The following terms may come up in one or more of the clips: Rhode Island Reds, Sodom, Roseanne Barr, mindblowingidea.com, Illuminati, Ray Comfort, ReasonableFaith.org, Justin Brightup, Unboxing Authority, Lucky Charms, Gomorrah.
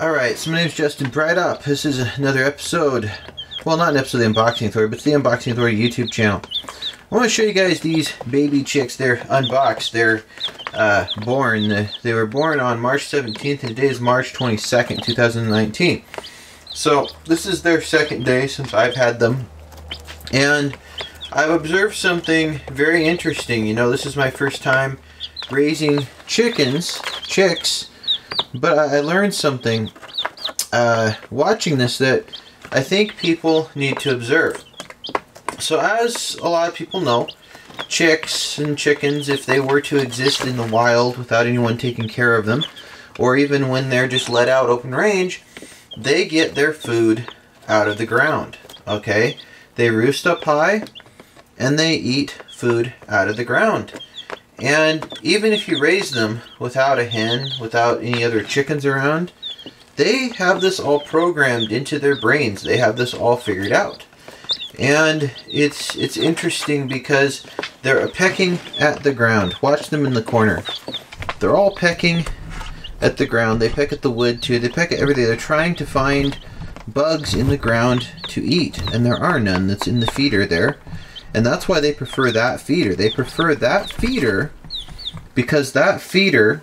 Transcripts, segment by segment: Alright, so my name's Justin Brightup. This is another episode, well, not an episode of the Unboxing Authority, but it's the Unboxing Authority YouTube channel. I want to show you guys these baby chicks. They're unboxed. They're born. They were born on March 17th, and today is March 22nd, 2019. So this is their second day since I've had them. And I've observed something very interesting. You know, this is my first time raising chicks, but I learned something watching this that I think people need to observe. So as a lot of people know, chicks and chickens, if they were to exist in the wild without anyone taking care of them, or even when they're just let out open range, they get their food out of the ground, okay? They roost up high, and they eat food out of the ground. And even if you raise them without a hen, without any other chickens around, they have this all programmed into their brains. They have this all figured out. And it's interesting because they're pecking at the ground. Watch them in the corner. They're all pecking at the ground. They peck at the wood too. They peck at everything. They're trying to find bugs in the ground to eat, and there are none. That's in the feeder there. And that's why they prefer that feeder. They prefer that feeder because that feeder,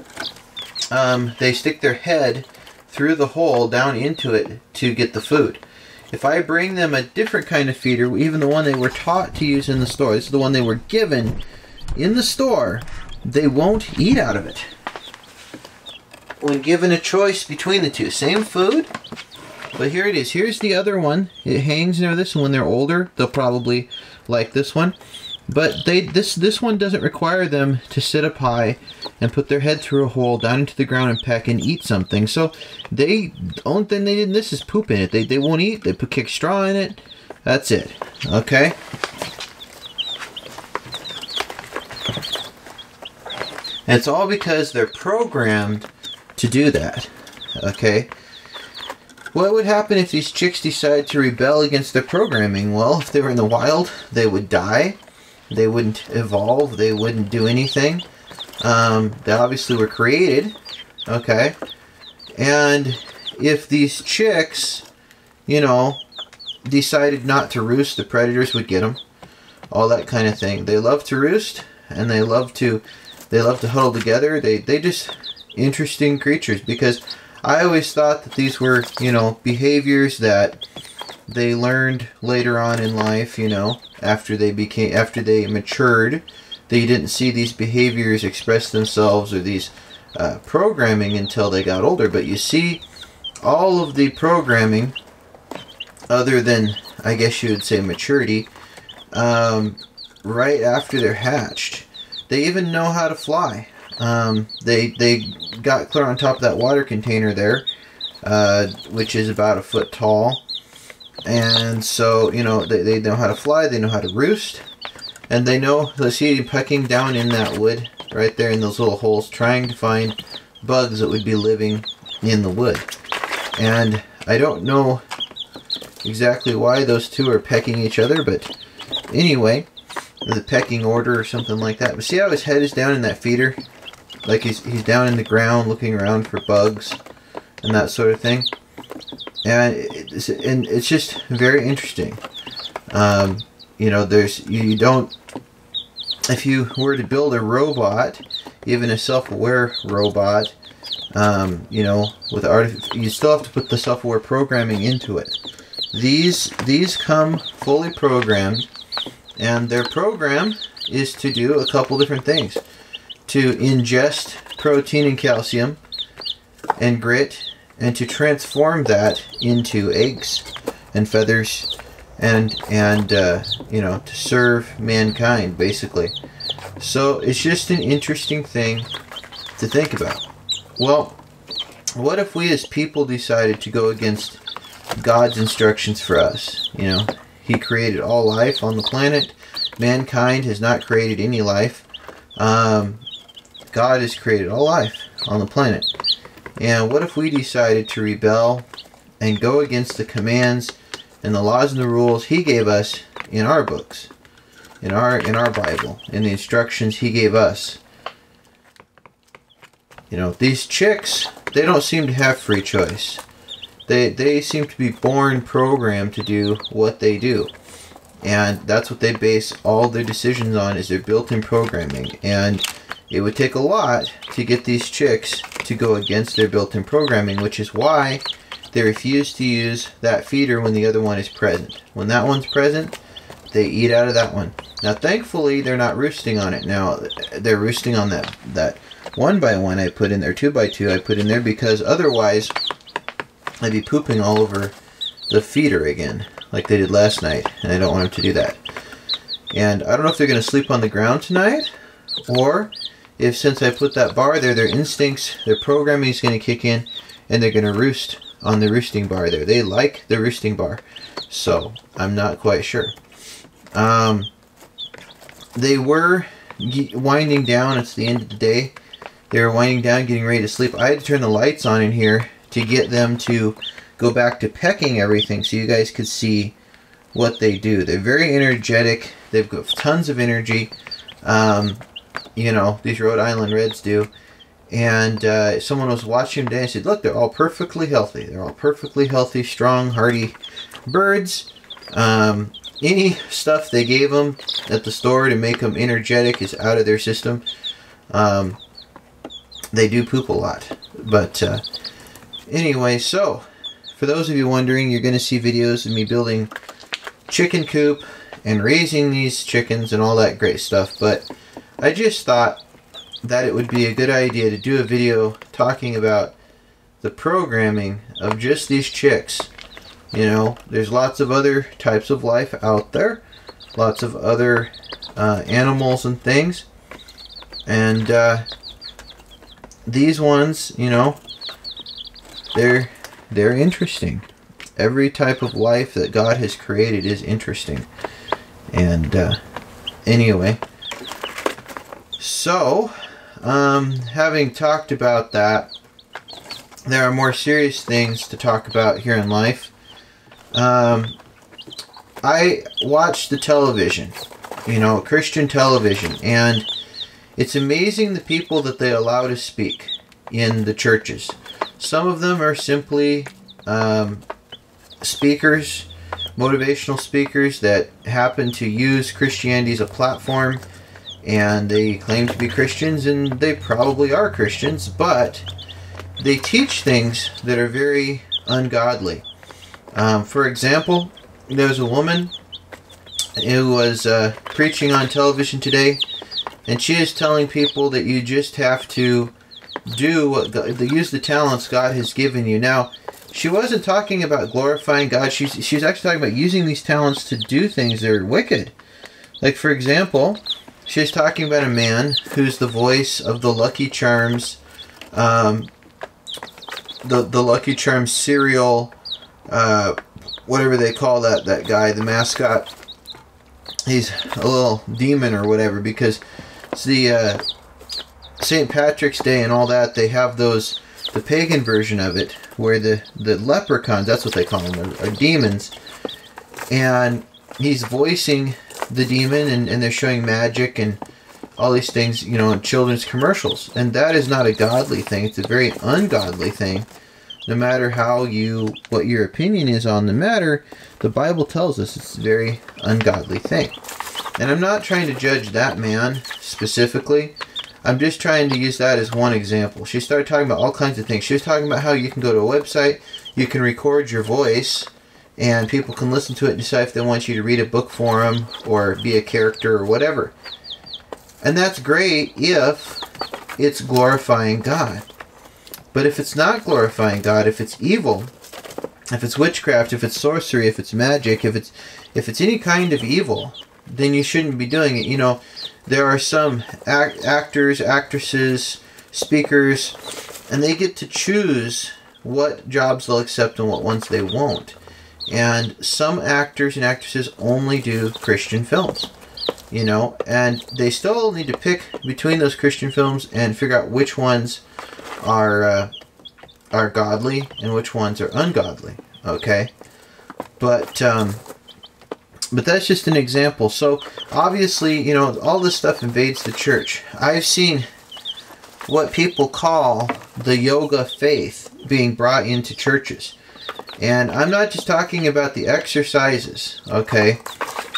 they stick their head through the hole down into it to get the food. If I bring them a different kind of feeder, even the one they were taught to use in the store, this is the one they were given in the store, they won't eat out of it. When given a choice between the two, same food, but here it is. Here's the other one. It hangs near this one. When they're older, they'll probably like this one. But this one doesn't require them to sit up high and put their head through a hole down into the ground and peck and eat something. So they, the only thing they did in this is poop in it. They won't eat. They kick straw in it. That's it. Okay? And it's all because they're programmed to do that. Okay? What would happen if these chicks decide to rebel against their programming? Well, if they were in the wild, they would die. They wouldn't evolve. They wouldn't do anything. They obviously were created. Okay. And if these chicks, you know, decided not to roost, the predators would get them. All that kind of thing. They love to roost, and they love to huddle together. They just interesting creatures, because I always thought that these were, you know, behaviors that they learned later on in life, you know, after they matured. They didn't see these behaviors express themselves or these programming until they got older. But you see all of the programming, other than, I guess you would say, maturity, right after they're hatched. They even know how to fly. They got clear on top of that water container there, which is about a foot tall. And so, you know, they know how to fly, they know how to roost, and they know, let's see, pecking down in that wood right there in those little holes, trying to find bugs that would be living in the wood. And I don't know exactly why those two are pecking each other, but anyway, the pecking order or something like that. But see how his head is down in that feeder? Like he's down in the ground looking around for bugs and that sort of thing. And it's just very interesting. You know, you don't, if you were to build a robot, even a self-aware robot, you know, with you still have to put the self-aware programming into it. These come fully programmed, and their program is to do a couple different things. To ingest protein and calcium and grit, and to transform that into eggs and feathers and you know, to serve mankind, basically. So it's just an interesting thing to think about. Well, what if we as people decided to go against God's instructions for us? You know, He created all life on the planet. Mankind has not created any life. God has created all life on the planet. And what if we decided to rebel and go against the commands and the laws and the rules He gave us in our books, in our Bible, in the instructions He gave us? You know, these chicks, they don't seem to have free choice. They seem to be born programmed to do what they do. And that's what they base all their decisions on, is their built-in programming. And it would take a lot to get these chicks to go against their built-in programming, which is why they refuse to use that feeder when the other one is present. When that one's present, they eat out of that one. Now, thankfully, they're not roosting on it. Now, they're roosting on that 1x1 I put in there, 2x2 I put in there, because otherwise I'd be pooping all over the feeder again, like they did last night, and I don't want them to do that. And I don't know if they're going to sleep on the ground tonight, or if, since I put that bar there, their instincts, their programming is going to kick in, and they're going to roost on the roosting bar there. They like the roosting bar, so I'm not quite sure. They were winding down. It's the end of the day. They were winding down, getting ready to sleep. I had to turn the lights on in here to get them to go back to pecking everything so you guys could see what they do. They're very energetic. They've got tons of energy. You know, these Rhode Island Reds do. And someone was watching them today and said, look, they're all perfectly healthy. They're all perfectly healthy, strong, hardy birds. Any stuff they gave them at the store to make them energetic is out of their system. They do poop a lot. But anyway, so for those of you wondering, you're going to see videos of me building chicken coop and raising these chickens and all that great stuff. But I just thought that it would be a good idea to do a video talking about the programming of just these chicks. You know, there's lots of other types of life out there, lots of other animals and things, and these ones, you know, they're interesting. Every type of life that God has created is interesting. And anyway, so having talked about that, there are more serious things to talk about here in life. I watch the television, you know, Christian television, and it's amazing the people that they allow to speak in the churches. Some of them are simply speakers, motivational speakers that happen to use Christianity as a platform, and they claim to be Christians, and they probably are Christians, but they teach things that are very ungodly. For example, there was a woman who was preaching on television today, and she is telling people that you just have to do what God, use the talents God has given you. Now, she wasn't talking about glorifying God. She's actually talking about using these talents to do things that are wicked. Like, for example, she's talking about a man who's the voice of the Lucky Charms, the Lucky Charms cereal, whatever they call that guy, the mascot. He's a little demon or whatever, because it's the St. Patrick's Day and all that. They have those, the pagan version of it, where the leprechauns, that's what they call them, are demons, and he's voicing the demon, and they're showing magic and all these things, you know, in children's commercials. And that is not a godly thing. It's a very ungodly thing. No matter how what your opinion is on the matter, the Bible tells us it's a very ungodly thing. And I'm not trying to judge that man specifically. I'm just trying to use that as one example. She started talking about all kinds of things. She was talking about how you can go to a website, you can record your voice, and people can listen to it and decide if they want you to read a book for them or be a character or whatever. And that's great if it's glorifying God. But if it's not glorifying God, if it's evil, if it's witchcraft, if it's sorcery, if it's magic, if it's any kind of evil, then you shouldn't be doing it. You know, there are some actors, actresses, speakers, and they get to choose what jobs they'll accept and what ones they won't. And some actors and actresses only do Christian films, you know, and they still need to pick between those Christian films and figure out which ones are godly and which ones are ungodly, okay? But that's just an example. So obviously, you know, all this stuff invades the church. I've seen what people call the yoga faith being brought into churches. And I'm not just talking about the exercises, okay?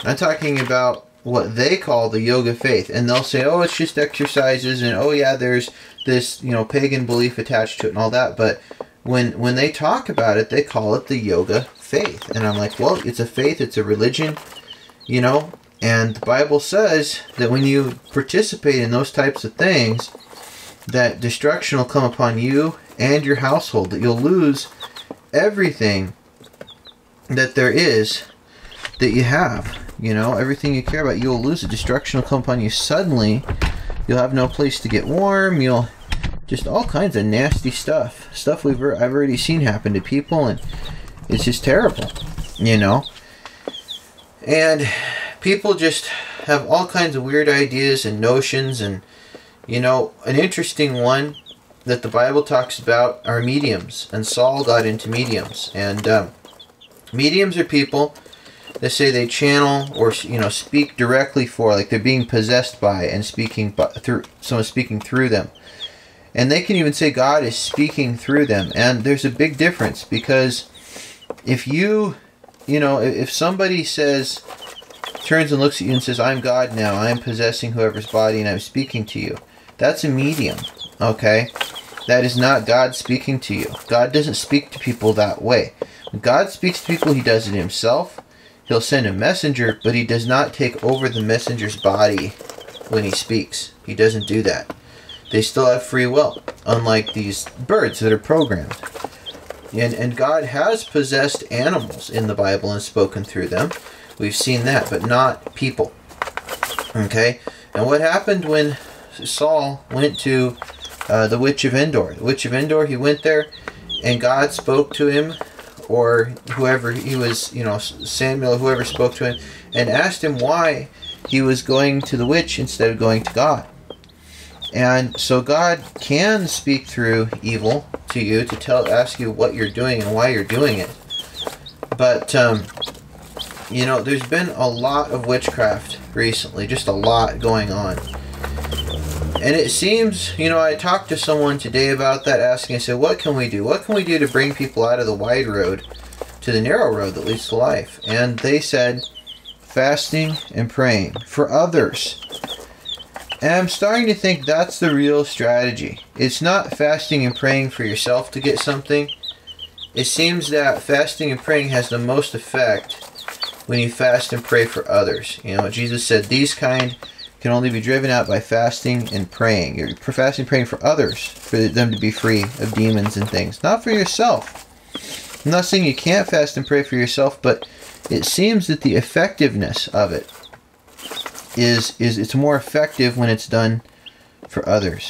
I'm talking about what they call the yoga faith. And they'll say, oh, it's just exercises, and oh yeah, there's this, you know, pagan belief attached to it and all that. But when they talk about it, they call it the yoga faith. And I'm like, well, it's a faith, it's a religion, you know? And the Bible says that when you participate in those types of things, that destruction will come upon you and your household, that you'll lose everything that there is that you have, you know, everything you care about, you'll lose it. Destruction will come upon you suddenly. You'll have no place to get warm. You'll just all kinds of nasty stuff I've already seen happen to people, and it's just terrible, you know. And people just have all kinds of weird ideas and notions. And, you know, an interesting one that the Bible talks about are mediums. And Saul got into mediums. And mediums are people that say they channel or, you know, speak directly for, like they're being possessed by and speaking by, through someone speaking through them. And they can even say God is speaking through them. And there's a big difference, because if you know, if somebody says, turns and looks at you and says, I'm God now, I'm possessing whoever's body and I'm speaking to you, that's a medium, okay? That is not God speaking to you. God doesn't speak to people that way. When God speaks to people, he does it himself. He'll send a messenger, but he does not take over the messenger's body when he speaks. He doesn't do that. They still have free will, unlike these birds that are programmed. And God has possessed animals in the Bible and spoken through them. We've seen that, but not people. Okay? And what happened when Saul went to the Witch of Endor? The Witch of Endor, he went there, and God spoke to him, or whoever he was, you know, Samuel, whoever spoke to him, and asked him why he was going to the witch instead of going to God. And so God can speak through evil to you to ask you what you're doing and why you're doing it. But, you know, there's been a lot of witchcraft recently, just a lot going on. And it seems, you know, I talked to someone today about that, asking, I said, what can we do? What can we do to bring people out of the wide road to the narrow road that leads to life? And they said, fasting and praying for others. And I'm starting to think that's the real strategy. It's not fasting and praying for yourself to get something. It seems that fasting and praying has the most effect when you fast and pray for others. You know, Jesus said, these kind can only be driven out by fasting and praying. You're fasting and praying for others, for them to be free of demons and things, not for yourself. I'm not saying you can't fast and pray for yourself, but it seems that the effectiveness of it is it's more effective when it's done for others.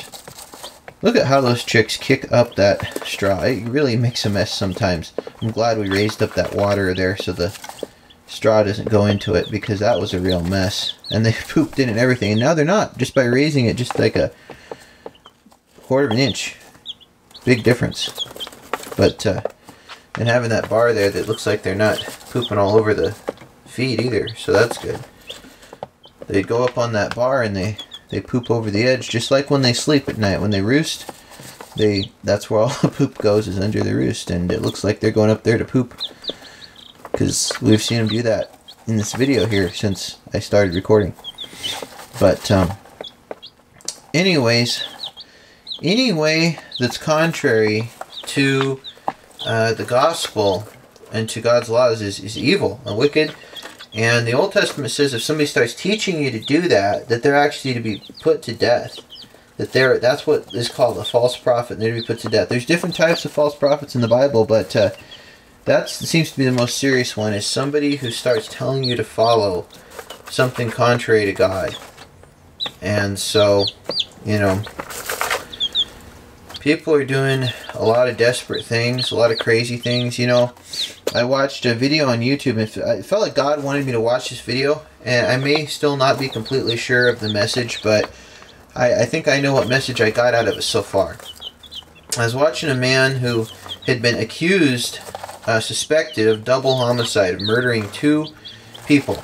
Look at how those chicks kick up that straw. It really makes a mess sometimes. I'm glad we raised up that water there so the straw doesn't go into it, because that was a real mess. And they pooped in and everything, and now they're not, just by raising it just like a quarter of an inch. Big difference. But and having that bar there that looks like they're not pooping all over the feed either, so that's good. They go up on that bar and they poop over the edge, just like when they sleep at night, when they roost. That's where all the poop goes, is under the roost, and it looks like they're going up there to poop, because we've seen them do that in this video here since I started recording. But anyways, any way that's contrary to the gospel and to God's laws is evil and wicked. And the Old Testament says if somebody starts teaching you to do that, that they're actually to be put to death. That's what is called a false prophet, and they're to be put to death. There's different types of false prophets in the Bible, but that seems to be the most serious one, is somebody who starts telling you to follow something contrary to God. And so, you know, people are doing a lot of desperate things, a lot of crazy things, you know. I watched a video on YouTube, and it felt like God wanted me to watch this video, and I may still not be completely sure of the message, but I think I know what message I got out of it so far. I was watching a man who had been accused, suspected of double homicide, of murdering two people,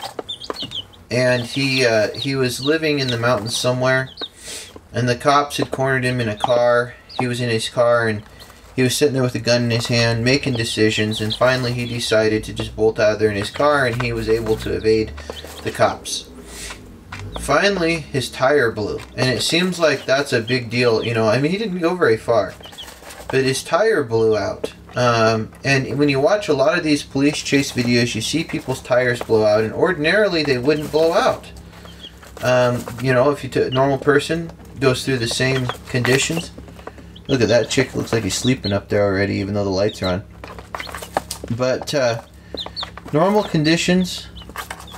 and he was living in the mountains somewhere, and the cops had cornered him in a car. He was in his car, and He was sitting there with a gun in his hand, making decisions, and finally he decided to just bolt out of there in his car, and he was able to evade the cops. Finally, his tire blew, and it seems like that's a big deal, you know. I mean, he didn't go very far, but his tire blew out. And when you watch a lot of these police chase videos, you see people's tires blow out, and ordinarily they wouldn't blow out. You know, if you took a normal person, goes through the same conditions. Look at that chick, looks like he's sleeping up there already, even though the lights are on. But normal conditions,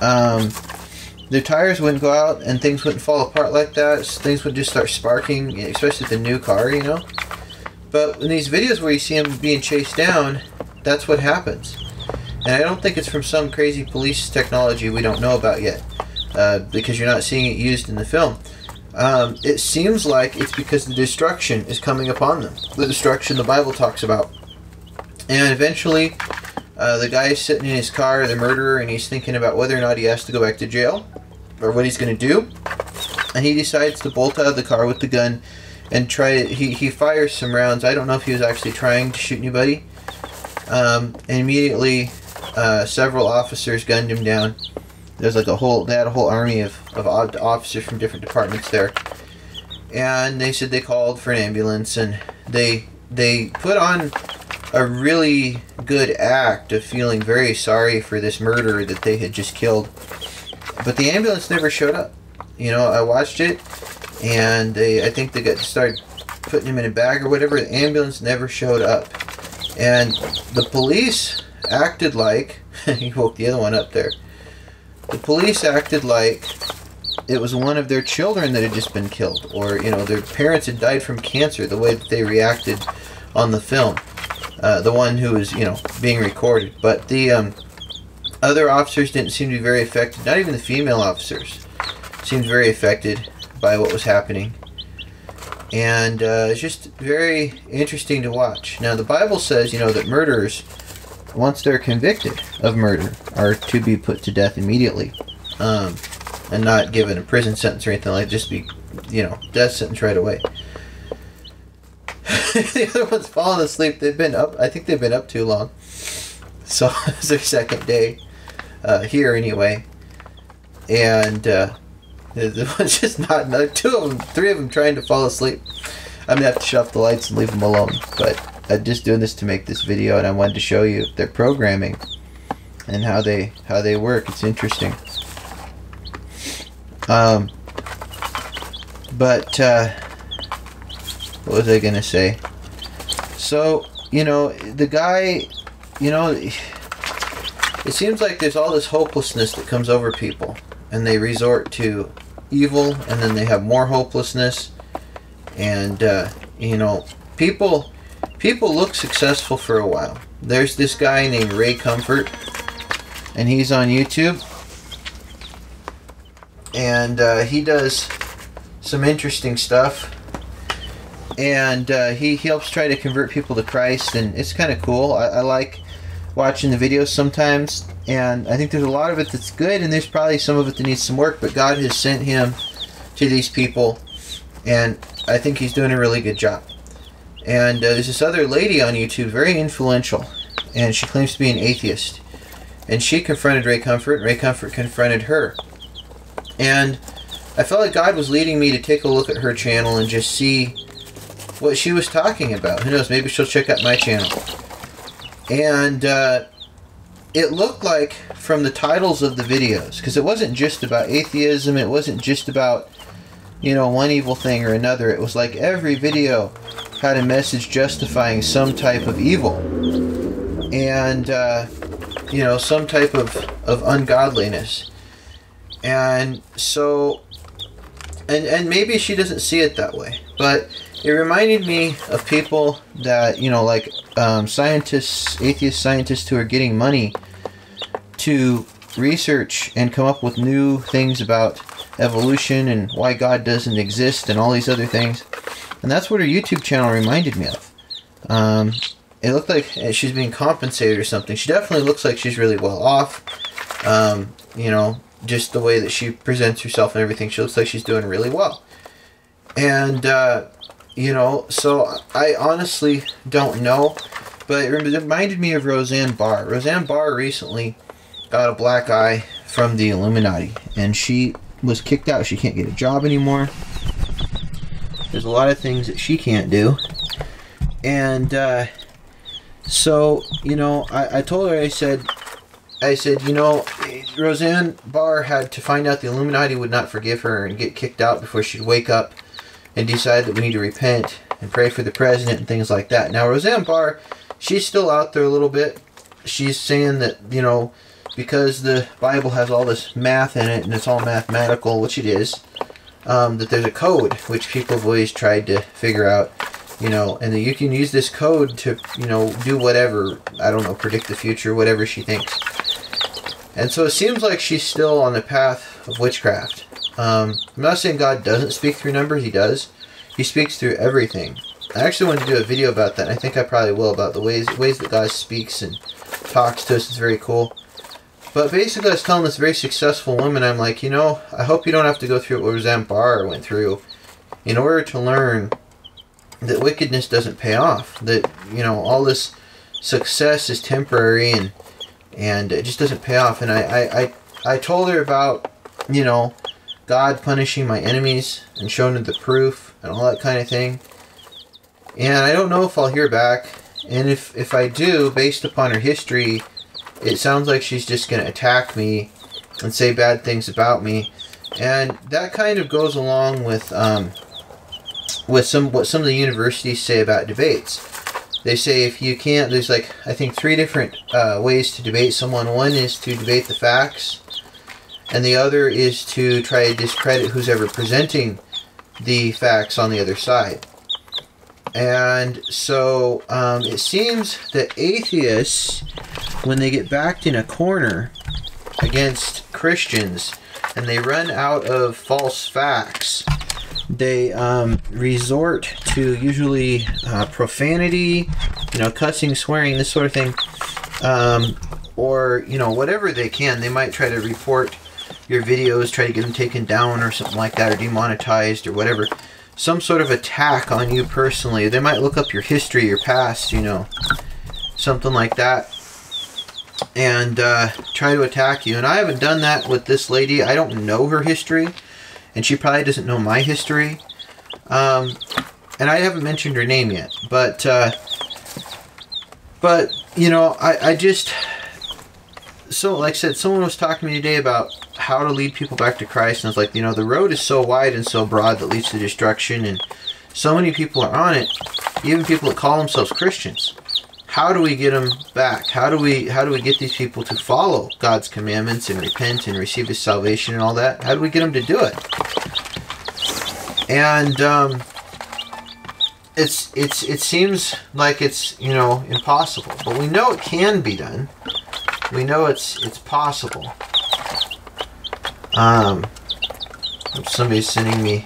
their tires wouldn't go out and things wouldn't fall apart like that. Things would just start sparking, especially with the new car, you know. But in these videos where you see him being chased down, that's what happens. And I don't think it's from some crazy police technology we don't know about yet, because you're not seeing it used in the film. It seems like it's because the destruction is coming upon them, the destruction the Bible talks about. And eventually, the guy is sitting in his car, the murderer, and he's thinking about whether or not he has to go back to jail, or what he's going to do. And he decides to bolt out of the car with the gun and try. He fires some rounds. I don't know if he was actually trying to shoot anybody. And immediately, several officers gunned him down. There's like a whole, they had a whole army of officers from different departments there, and they said they called for an ambulance, and they put on a really good act of feeling very sorry for this murderer that they had just killed. But the ambulance never showed up. You know, I watched it, and I think they got started putting him in a bag or whatever. The ambulance never showed up, and the police acted like he woke the other one up there. The police acted like it was one of their children that had just been killed, or, you know, their parents had died from cancer, the way that they reacted on the film. The one who was, you know, being recorded. But the other officers didn't seem to be very affected. Not even the female officers seemed very affected by what was happening. And it's just very interesting to watch. Now, the Bible says, you know, that murderers, once they're convicted of murder, are to be put to death immediately, and not given a prison sentence or anything like that. Just be, you know, death sentence right away. The other one's falling asleep. They've been up. I think they've been up too long. So it's their second day here anyway, and the one's just not. Another two of them, three of them trying to fall asleep. I'm gonna have to shut off the lights and leave them alone, but. I'm just doing this to make this video, and I wanted to show you their programming and how they work. It's interesting. What was I gonna say? So, you know, the guy, you know, it seems like there's all this hopelessness that comes over people, and they resort to evil, and then they have more hopelessness, and you know, people look successful for a while. There's this guy named Ray Comfort, and he's on YouTube, and he does some interesting stuff, and he helps try to convert people to Christ, and it's kind of cool. I like watching the videos sometimes, and I think there's a lot of it that's good, and there's probably some of it that needs some work, but God has sent him to these people, and I think he's doing a really good job. And there's this other lady on YouTube, very influential, and she claims to be an atheist. And she confronted Ray Comfort, and Ray Comfort confronted her. And I felt like God was leading me to take a look at her channel and just see what she was talking about. Who knows, maybe she'll check out my channel. And it looked like, from the titles of the videos, because it wasn't just about atheism, it wasn't just about, you know, one evil thing or another. It was like every video had a message justifying some type of evil, and you know, some type of ungodliness. And so, and maybe she doesn't see it that way, but it reminded me of people that, you know, like scientists, atheist scientists, who are getting money to research and come up with new things about evolution and why God doesn't exist and all these other things. And that's what her YouTube channel reminded me of. It looked like she's being compensated or something. She definitely looks like she's really well off. You know, just the way that she presents herself and everything, she looks like she's doing really well. And You know, so I honestly don't know, but it reminded me of Roseanne Barr. Roseanne Barr recently got a black eye from the Illuminati, and she was kicked out. She can't get a job anymore. There's a lot of things that she can't do. And so, you know, I told her, I said, you know, Roseanne Barr had to find out the Illuminati would not forgive her and get kicked out before she'd wake up and decide that we need to repent and pray for the president and things like that. Now, Roseanne Barr, she's still out there a little bit. She's saying that, you know, because the Bible has all this math in it and it's all mathematical, which it is, that there's a code, which people have always tried to figure out, you know, and that you can use this code to, you know, do whatever, I don't know, predict the future, whatever she thinks. And so it seems like she's still on the path of witchcraft. I'm not saying God doesn't speak through numbers. He does. He speaks through everything. I actually want to do a video about that, and I think I probably will, about the ways that God speaks and talks to us. It's very cool. But basically, I was telling this very successful woman, I'm like, you know, I hope you don't have to go through what Roseanne Barr went through in order to learn that wickedness doesn't pay off. That, you know, all this success is temporary, and it just doesn't pay off. And I told her about, you know, God punishing my enemies and showing her the proof and all that kind of thing. And I don't know if I'll hear back. And if I do, based upon her history, it sounds like she's just going to attack me and say bad things about me. And that kind of goes along with what some of the universities say about debates. They say if you can't, there's like, I think, three different ways to debate someone. One is to debate the facts. And the other is to try to discredit who's ever presenting the facts on the other side. And so it seems that atheists, when they get backed in a corner against Christians and they run out of false facts, they resort to usually profanity, you know, cussing, swearing, this sort of thing, or, you know, whatever they can. They might try to report your videos, try to get them taken down or something like that, or demonetized or whatever. Some sort of attack on you personally. They might look up your history, your past, you know, something like that, and try to attack you. And I haven't done that with this lady. I don't know her history, and she probably doesn't know my history. And I haven't mentioned her name yet, but you know, I just... So, like I said, someone was talking to me today about how to lead people back to Christ, and I was like, you know, the road is so wide and so broad that leads to destruction, and so many people are on it, even people that call themselves Christians. How do we get them back? How do we get these people to follow God's commandments and repent and receive His salvation and all that? How do we get them to do it? And it seems like it's, you know, impossible, but we know it can be done. We know it's possible. Somebody's sending me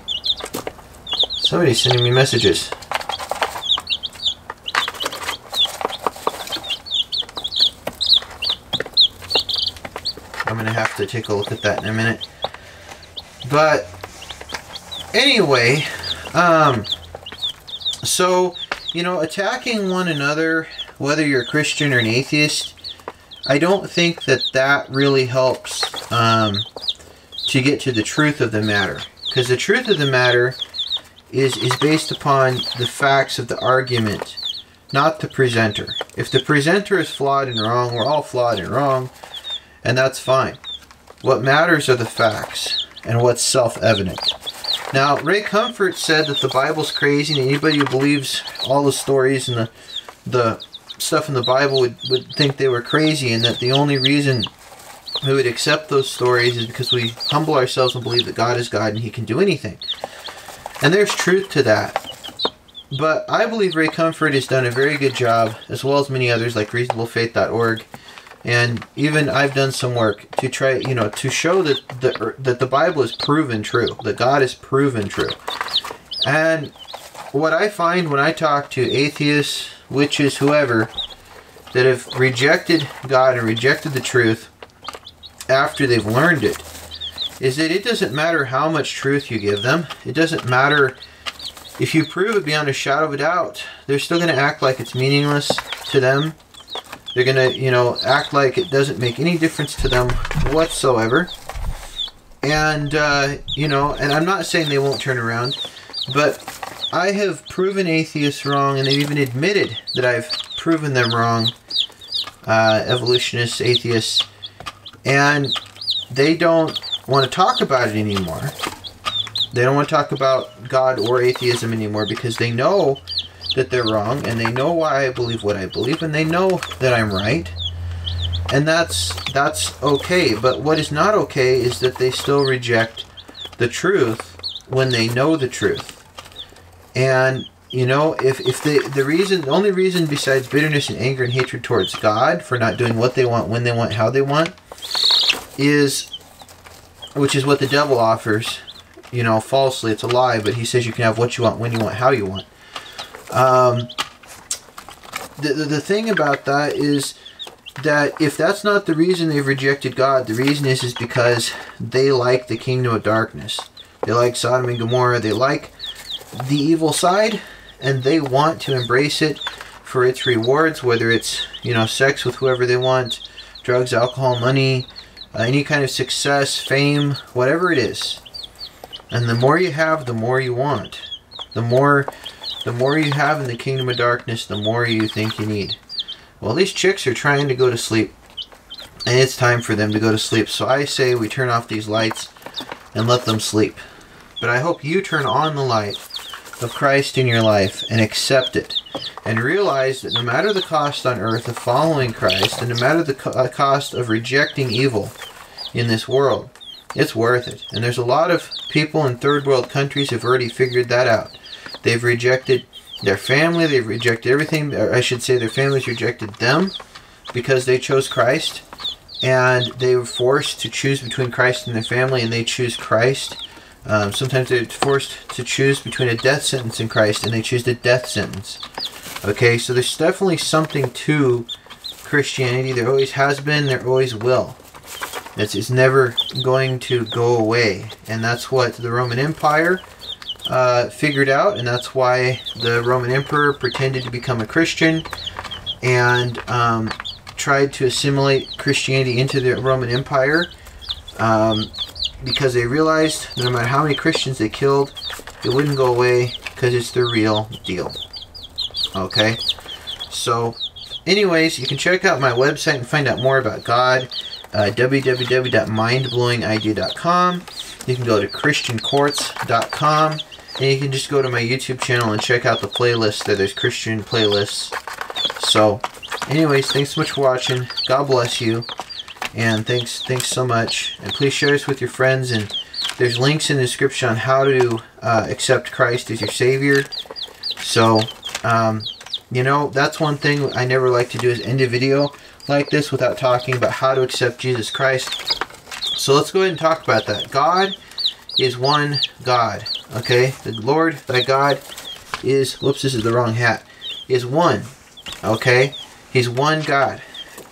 messages. I'm gonna have to take a look at that in a minute. But anyway, so, you know, attacking one another, whether you're a Christian or an atheist, I don't think that really helps to get to the truth of the matter, because the truth of the matter is based upon the facts of the argument, not the presenter. If the presenter is flawed and wrong, we're all flawed and wrong, and that's fine. What matters are the facts and what's self-evident. Now, Ray Comfort said that the Bible's crazy, and anybody who believes all the stories and the stuff in the Bible would think they were crazy, and that the only reason we would accept those stories is because we humble ourselves and believe that God is God and He can do anything. And there's truth to that. But I believe Ray Comfort has done a very good job, as well as many others like ReasonableFaith.org, and even I've done some work to try, you know, to show that the Bible is proven true, that God is proven true. And what I find when I talk to atheists, witches, whoever, that have rejected God and rejected the truth after they've learned it, is that it doesn't matter how much truth you give them. It doesn't matter If you prove it beyond a shadow of a doubt, they're still going to act like it's meaningless to them. They're going to, you know, act like it doesn't make any difference to them whatsoever. And, you know, and I'm not saying they won't turn around, but I have proven atheists wrong, and they've even admitted that I've proven them wrong, evolutionists, atheists, and they don't want to talk about it anymore. They don't want to talk about God or atheism anymore because they know that they're wrong, and they know why I believe what I believe, and they know that I'm right. And that's okay. But what is not okay is that they still reject the truth when they know the truth. And, you know, the only reason besides bitterness and anger and hatred towards God for not doing what they want, when they want, how they want, which is what the devil offers, you know, falsely. It's a lie, but he says you can have what you want, when you want, how you want. The thing about that is that if that's not the reason they've rejected God, the reason is because they like the kingdom of darkness. They like Sodom and Gomorrah. They like the evil side, and they want to embrace it for its rewards, whether it's, you know, sex with whoever they want, drugs, alcohol, money, any kind of success, fame, whatever it is. And the more you have, the more you want. The more you have in the kingdom of darkness, the more you think you need. Well, these chicks are trying to go to sleep, and it's time for them to go to sleep. So I say we turn off these lights and let them sleep. But I hope you turn on the light of Christ in your life and accept it, and realize that no matter the cost on earth of following Christ, and no matter the cost of rejecting evil in this world, it's worth it. And there's a lot of people in third world countries who've already figured that out. They've rejected their family, they've rejected everything. I should say their families rejected them because they chose Christ, and they were forced to choose between Christ and their family, and they choose Christ. Sometimes they're forced to choose between a death sentence and Christ, and they choose the death sentence. Okay, so there's definitely something to Christianity. There always has been, there always will. It's never going to go away, and that's what the Roman Empire figured out, and that's why the Roman emperor pretended to become a Christian and tried to assimilate Christianity into the Roman Empire, because they realized that no matter how many Christians they killed, it wouldn't go away because it's the real deal. Okay, so anyways, you can check out my website and find out more about God, www.mindblowingidea.com. You can go to ChristianCourts.com. And you can just go to my YouTube channel and check out the playlist. There's Christian playlists. So, anyways, thanks so much for watching. God bless you. And thanks so much. And please share this with your friends. And there's links in the description on how to accept Christ as your Savior. So, you know, that's one thing I never like to do is end a video like this without talking about how to accept Jesus Christ. So let's go ahead and talk about that. God is one God, okay? The Lord, thy God, is... Whoops, this is the wrong hat. Is one, okay? He's one God.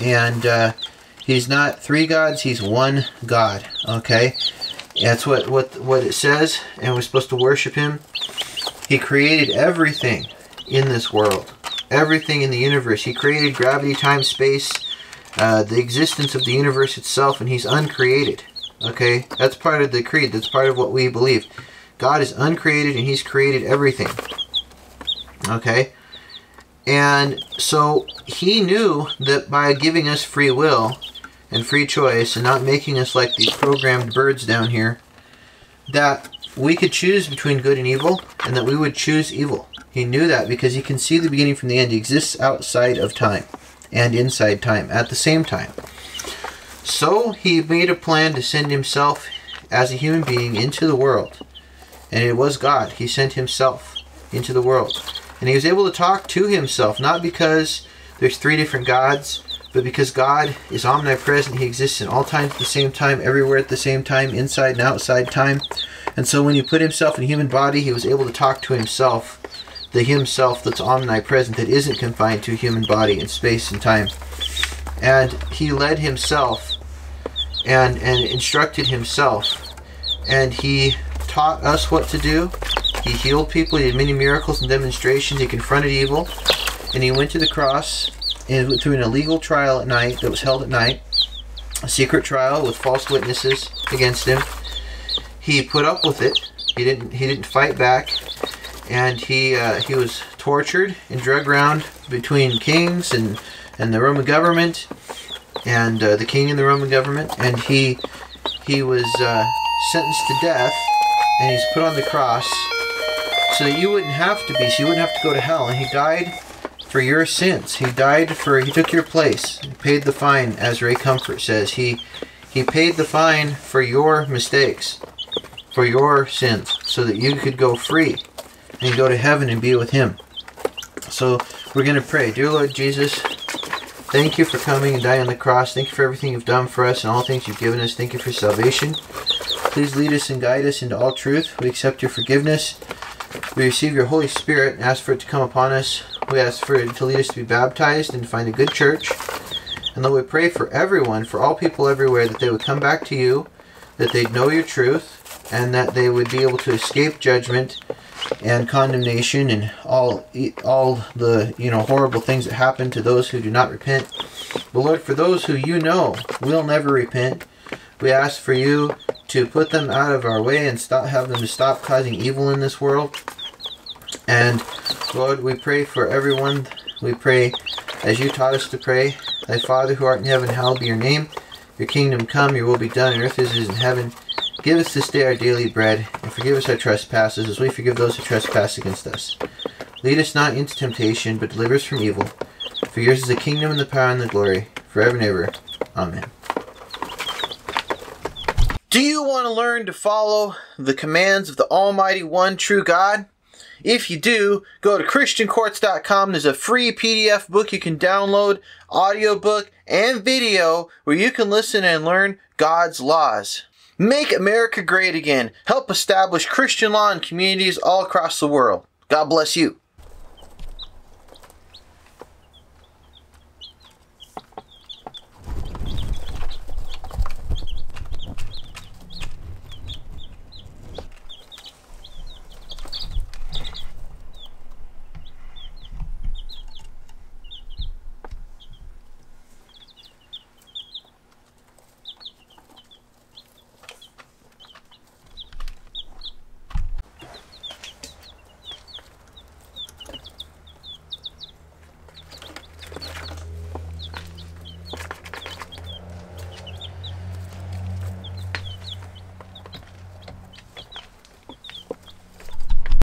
And he's not three gods, he's one God, okay? That's what it says, and we're supposed to worship him. He created everything in this world, everything in the universe. He created gravity, time, space, the existence of the universe itself, and he's uncreated. Okay, that's part of the creed. That's part of what we believe. God is uncreated, and he's created everything. Okay, and so he knew that by giving us free will and free choice, and not making us like these programmed birds down here, that we could choose between good and evil, and that we would choose evil. He knew that because he can see the beginning from the end. He exists outside of time and inside time at the same time. So he made a plan to send himself as a human being into the world. And it was God. He sent himself into the world. And he was able to talk to himself, not because there's three different gods, but because God is omnipresent. He exists in all times at the same time, everywhere at the same time, inside and outside time. And so when he put himself in a human body, he was able to talk to himself, the himself that's omnipresent, that isn't confined to a human body and space and time. And he led himself and instructed himself, and he taught us what to do, He healed people, he did many miracles and demonstrations, he confronted evil, and he went to the cross and through an illegal trial at night that was held at night, a secret trial with false witnesses against him. He put up with it. He didn't fight back, and he was tortured and dragged around between kings and the Roman government, and the king and the Roman government, and he was sentenced to death, and he's put on the cross so that you wouldn't have to be, so you wouldn't have to go to hell. And he died for your sins. He died for, he took your place, he paid the fine, as Ray Comfort says. He paid the fine for your mistakes, for your sins, so that you could go free and go to heaven and be with him. So we're going to pray. Dear Lord Jesus, thank you for coming and dying on the cross. Thank you for everything you've done for us and all things you've given us. Thank you for salvation. Please lead us and guide us into all truth. We accept your forgiveness. We receive your Holy Spirit and ask for it to come upon us. We ask for it to lead us to be baptized and to find a good church. And Lord, we pray for everyone, for all people everywhere, that they would come back to you, that they'd know your truth, and that they would be able to escape judgment and condemnation and all the, you know, horrible things that happen to those who do not repent. But Lord, for those who you know will never repent, we ask for you to put them out of our way and stop, have them to stop causing evil in this world. And Lord, we pray for everyone. We pray as you taught us to pray. Thy Father who art in heaven, hallowed be your name. Your kingdom come, your will be done on earth as it is in heaven. Give us this day our daily bread, and forgive us our trespasses, as we forgive those who trespass against us. Lead us not into temptation, but deliver us from evil. For yours is the kingdom and the power and the glory, forever and ever. Amen. Do you want to learn to follow the commands of the Almighty One True God? If you do, go to ChristianCourts.com. There's a free PDF book you can download, audiobook, and video where you can listen and learn God's laws. Make America great again. Help establish Christian law in communities all across the world. God bless you.